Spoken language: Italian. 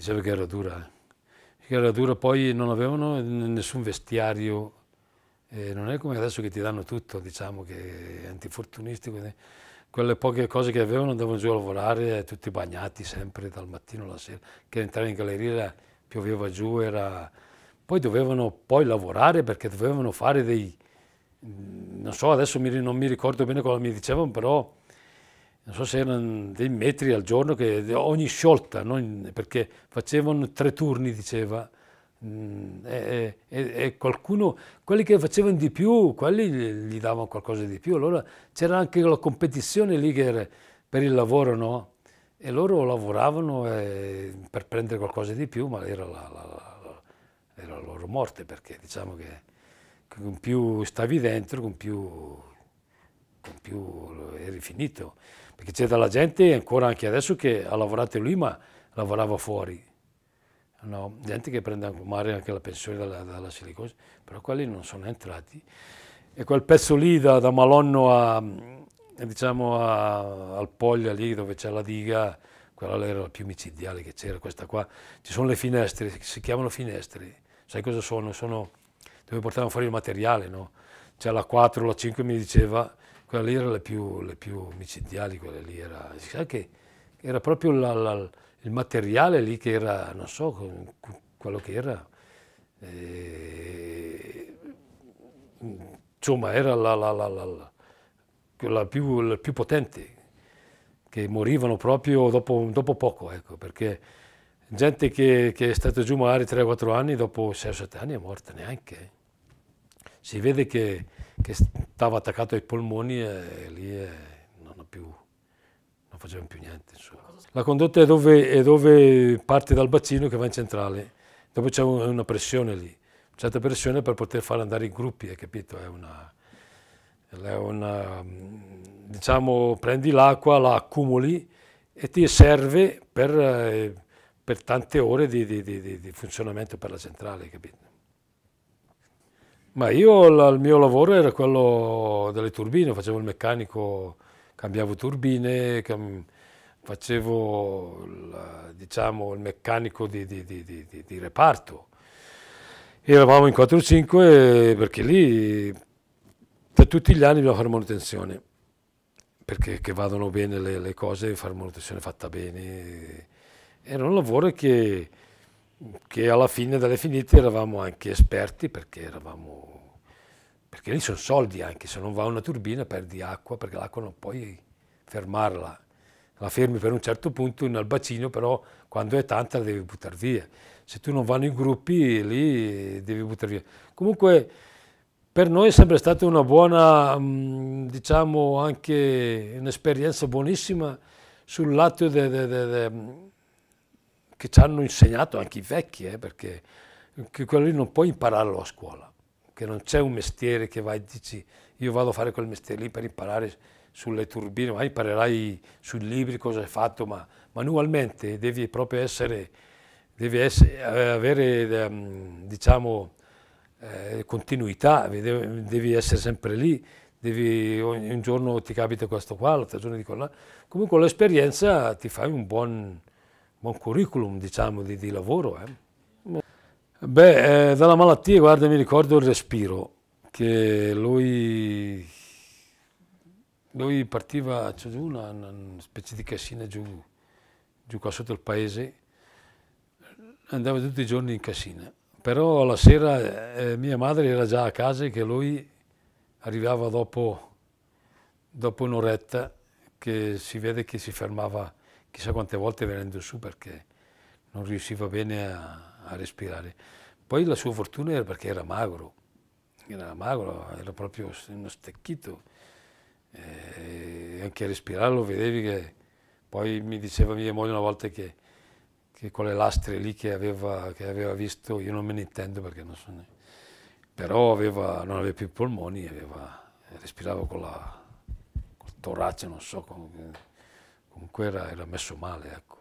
Diceva che era dura. Che era dura, poi non avevano nessun vestiario. Non è come adesso che ti danno tutto, diciamo, che è antifortunistico. Quelle poche cose che avevano andavano giù a lavorare, tutti bagnati sempre dal mattino alla sera. Che entrare in galleria pioveva giù, era... Poi dovevano poi lavorare perché dovevano fare dei... Non so, adesso non mi ricordo bene cosa mi dicevano, però... Non so se erano dei metri al giorno, che ogni sciolta, non, perché facevano 3 turni, diceva, e qualcuno, quelli che facevano di più, quelli gli davano qualcosa di più, allora c'era anche la competizione lì che era per il lavoro, no? E loro lavoravano per prendere qualcosa di più, ma era la loro morte, perché diciamo che con più stavi dentro, con più eri finito, perché c'è della gente ancora anche adesso che ha lavorato lui ma lavorava fuori, no? Gente che prende anche la pensione dalla silicosi, però quelli non sono entrati, e quel pezzo lì da Malonno al Poglia lì dove c'è la diga, quella era la più micidiale che c'era, questa qua, ci sono le finestre, si chiamano finestre, sai cosa sono? Sono dove portavano fuori il materiale, no? C'è la 4, la 5 mi diceva, quella lì era le più micidiali, quella lì era, si sa che era proprio il materiale lì che era, non so, quello che era, insomma era la più potente, che morivano proprio dopo poco, ecco, perché gente che è stata giù magari 3-4 anni, dopo 6-7 anni è morta neanche. Si vede che stava attaccato ai polmoni e lì non facevano più niente. Insomma. La condotta è dove parte dal bacino che va in centrale, dopo c'è una pressione lì, una certa pressione per poter far andare i gruppi, hai capito? Diciamo, prendi l'acqua, la accumuli e ti serve per tante ore di funzionamento per la centrale, hai capito? Ma io, il mio lavoro era quello delle turbine, facevo il meccanico, cambiavo turbine, facevo diciamo, il meccanico di reparto. E eravamo in 4-5 perché lì per tutti gli anni bisogna fare manutenzione, perché che vadano bene le cose, fare manutenzione fatta bene. Era un lavoro che alla fine delle finite eravamo anche esperti, perché lì sono soldi anche, se non va una turbina perdi acqua, perché l'acqua non puoi fermarla, la fermi per un certo punto nel bacino, però quando è tanta la devi buttare via, se tu non vanno in gruppi lì devi buttare via. Comunque per noi è sempre stata una buona, diciamo anche un'esperienza buonissima sul lato che ci hanno insegnato anche i vecchi, perché quello lì non puoi impararlo a scuola, che non c'è un mestiere che vai e dici io vado a fare quel mestiere lì per imparare sulle turbine, ma imparerai sui libri cosa hai fatto, ma manualmente devi proprio avere diciamo, continuità, devi essere sempre lì, un giorno ti capita questo qua, l'altro giorno di quello là. Comunque l'esperienza ti fai un buon curriculum, diciamo, di lavoro. Beh, dalla malattia, guarda, mi ricordo il respiro, che lui partiva, c'è giù una specie di casina giù qua sotto il paese, andava tutti i giorni in casina, però la sera mia madre era già a casa e che lui arrivava dopo un'oretta, che si vede che si fermava chissà quante volte venendo su perché non riusciva bene a respirare. Poi la sua fortuna era perché era magro, era proprio uno stecchito, e anche a respirare lo vedevi che... Poi mi diceva mia moglie una volta che con le lastre lì che aveva visto, io non me ne intendo perché non so... Però non aveva più polmoni, respirava col torace, non so... Comunque era messo male, ecco.